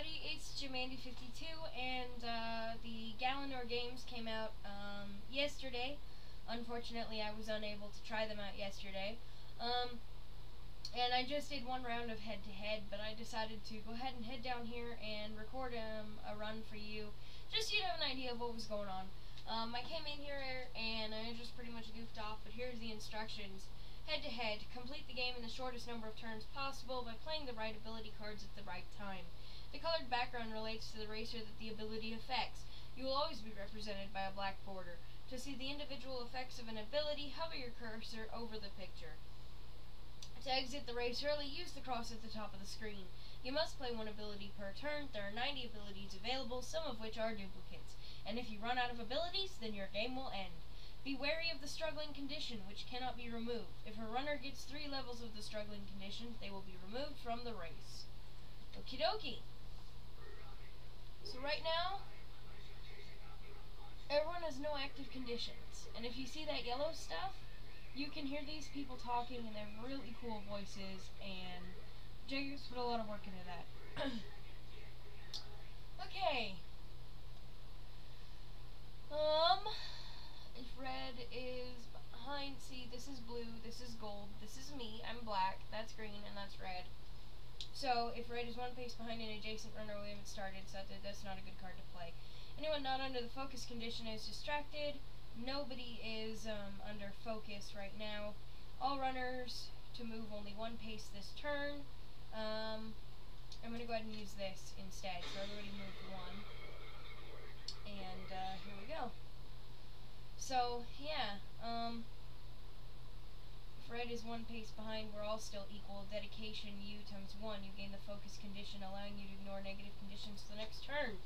everybody, it's Jamandy52, and the Gielenor games came out yesterday. Unfortunately, I was unable to try them out yesterday. And I just did one round of head-to-head, but I decided to go ahead and head down here and record a run for you, just so you'd have an idea of what was going on. I came in here and I just pretty much goofed off, but here's the instructions. Head-to-head, complete the game in the shortest number of turns possible by playing the right ability cards at the right time. The colored background relates to the racer that the ability affects. You will always be represented by a black border. To see the individual effects of an ability, hover your cursor over the picture. To exit the race early, use the cross at the top of the screen. You must play one ability per turn. There are 90 abilities available, some of which are duplicates. And if you run out of abilities, then your game will end. Be wary of the struggling condition, which cannot be removed. If a runner gets 3 levels of the struggling condition, they will be removed from the race. Okie dokie. So right now, everyone has no active conditions. And if you see that yellow stuff, you can hear these people talking, and they have really cool voices, and Jagex put a lot of work into that. Okay. If red is behind, see, this is blue, this is gold, this is me, I'm black, that's green, and that's red. So, if red is one pace behind an adjacent runner, we haven't started, so that's not a good card to play. Anyone not under the focus condition is distracted. Nobody is under focus right now. All runners to move only one pace this turn. I'm going to go ahead and use this instead, so everybody moved one. And here we go. So, yeah, if red is one pace behind, we're all still equal. Dedication U times 1, you gain the focus condition, allowing you to ignore negative conditions for the next turn.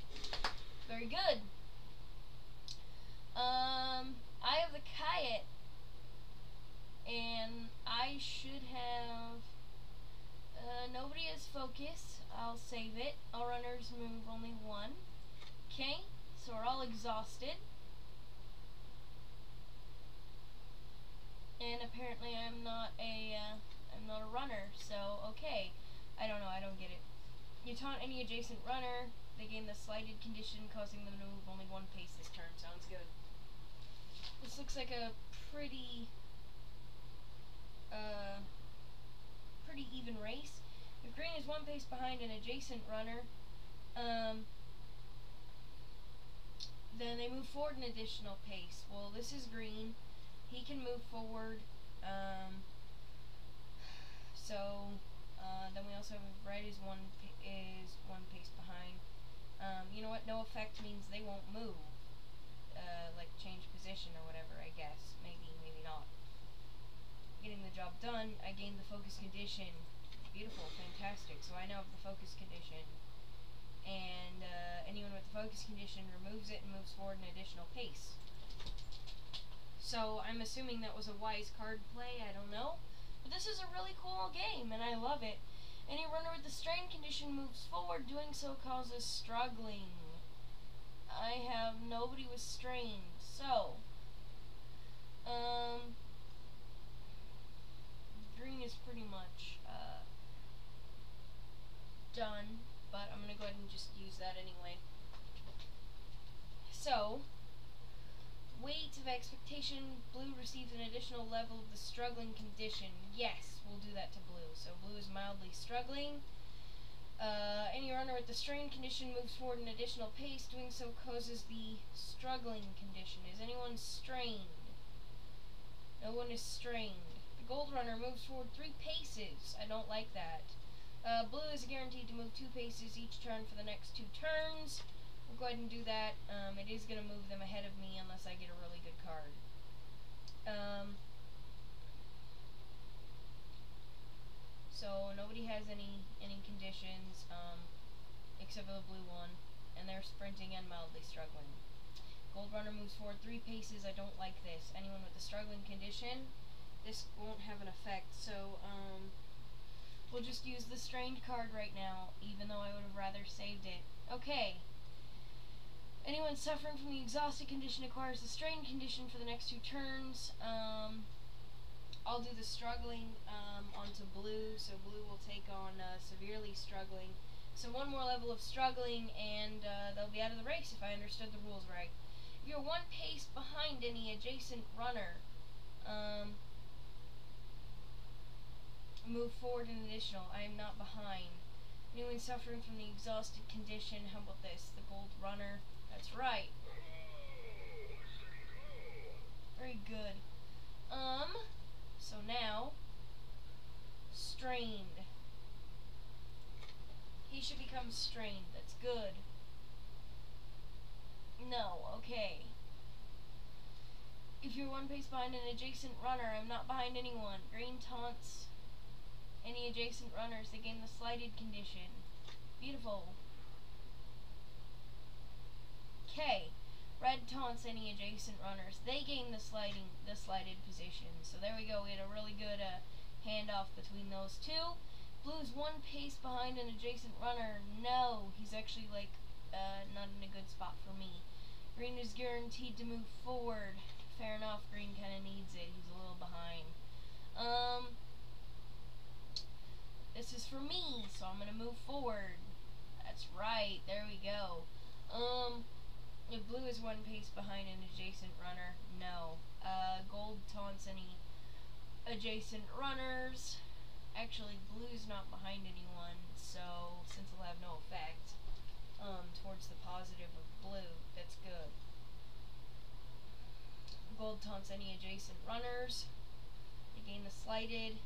Very good. I have the Kayet, and I should have, nobody is focused. I'll save it. All runners move only one. Okay, so we're all exhausted. And apparently I'm not a runner, so okay. I don't know, I don't get it. You taunt any adjacent runner, they gain the slighted condition, causing them to move only one pace this turn. Sounds good. This looks like a pretty, pretty even race. If green is one pace behind an adjacent runner, then they move forward an additional pace. Well, this is green. He can move forward. Then we also have red is one pace behind. You know what? No effect means they won't move. Like change position or whatever, I guess. Maybe not. Getting the job done, I gained the focus condition. Beautiful, fantastic. So I now have the focus condition. And anyone with the focus condition removes it and moves forward an additional pace. So I'm assuming that was a wise card play, I don't know. But this is a really cool game, and I love it. Any runner with the strain condition moves forward, doing so causes struggling. I have nobody was strained, so green is pretty much done, but I'm gonna go ahead and just use that anyway. So weight of expectation, blue receives an additional level of the struggling condition. Yes, we'll do that to blue. So blue is mildly struggling. Any runner with the strain condition moves forward an additional pace, doing so causes the struggling condition. Is anyone strained? No one is strained. The gold runner moves forward 3 paces. I don't like that. Blue is guaranteed to move 2 paces each turn for the next 2 turns. We'll go ahead and do that. It is going to move them ahead of me unless I get a really good card. So nobody has any conditions, except for the blue one, and they're sprinting and mildly struggling. Gold runner moves forward 3 paces. I don't like this. Anyone with a struggling condition, this won't have an effect, so we'll just use the strained card right now, even though I would have rather saved it. Okay. Anyone suffering from the exhausted condition acquires the strained condition for the next 2 turns. I'll do the struggling onto blue, so blue will take on severely struggling. So one more level of struggling and they'll be out of the race if I understood the rules right. You're one pace behind any adjacent runner. Move forward an additional. I am not behind. New and suffering from the exhausted condition. How about this? The gold runner. That's right. Very good. So now, strained. He should become strained. That's good. No, okay. If you're one pace behind an adjacent runner, I'm not behind anyone. Green taunts any adjacent runners. They gain the slighted condition. Beautiful. Okay. Red taunts any adjacent runners. They gain the slighted position. So there we go. We had a really good handoff between those two. Blue's one pace behind an adjacent runner. No, he's actually like not in a good spot for me. Green is guaranteed to move forward. Fair enough. Green kind of needs it. He's a little behind. This is for me, so I'm gonna move forward. That's right. There we go. If blue is one pace behind an adjacent runner, no. Gold taunts any adjacent runners. Actually, blue's not behind anyone, so since it'll have no effect towards the positive of blue, that's good. Gold taunts any adjacent runners. They gain the slighted.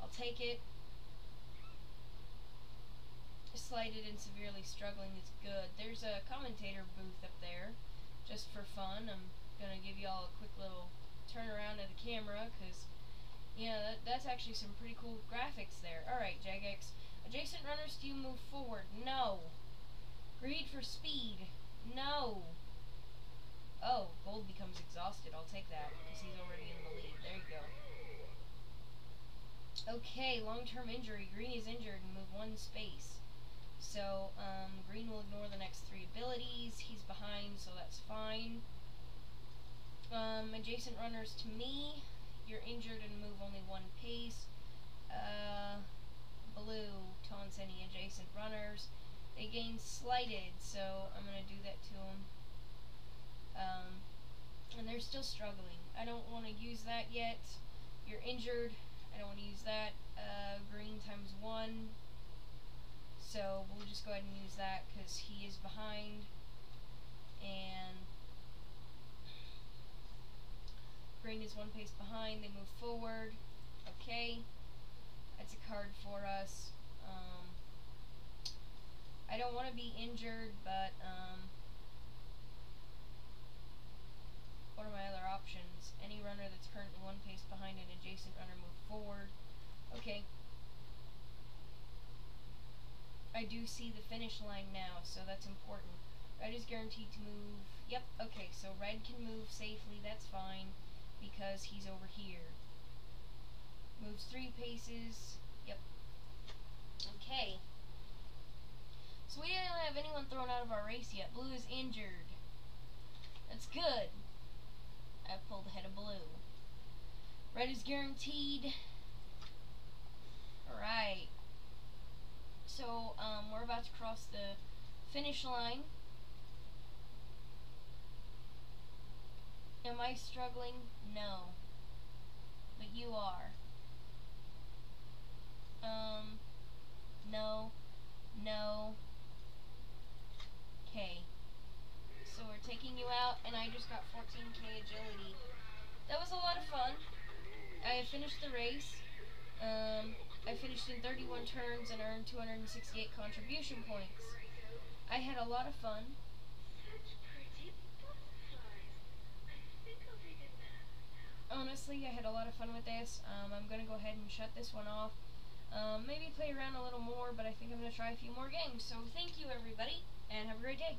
I'll take it. Slighted and severely struggling is good. There's a commentator booth up there, just for fun. I'm gonna give you all a quick little turnaround of the camera, cause yeah, that's actually some pretty cool graphics there. Alright, Jagex. Adjacent runners, do you move forward? No. Greed for speed? No. Oh, gold becomes exhausted. I'll take that, because he's already in the lead. There you go. Okay, long-term injury. Green is injured and move one space. So, green will ignore the next three abilities. He's behind, so that's fine. Adjacent runners to me. You're injured and move only one pace. Blue taunts any adjacent runners. They gain slighted, so I'm going to do that to them. And they're still struggling. I don't want to use that yet. You're injured. I don't want to use that. Green times one. So we'll just go ahead and use that because he is behind. And green is one pace behind. They move forward. Okay. That's a card for us. I don't want to be injured, but what are my other options? Any runner that's currently one pace behind an adjacent runner move forward. Okay. I do see the finish line now, so that's important. Red is guaranteed to move. Yep, okay, so red can move safely, that's fine, because he's over here. Moves three paces. Yep. Okay. So we didn't have anyone thrown out of our race yet. Blue is injured. That's good. I pulled ahead of blue. Red is guaranteed. Alright. So, we're about to cross the finish line. Am I struggling? No. But you are. No. No. Okay. So we're taking you out, and I just got 14k agility. That was a lot of fun. I finished the race. I finished in 31 turns and earned 268 contribution points. I had a lot of fun. Honestly, I had a lot of fun with this. I'm going to go ahead and shut this one off. Maybe play around a little more, but I think I'm going to try a few more games. So thank you, everybody, and have a great day.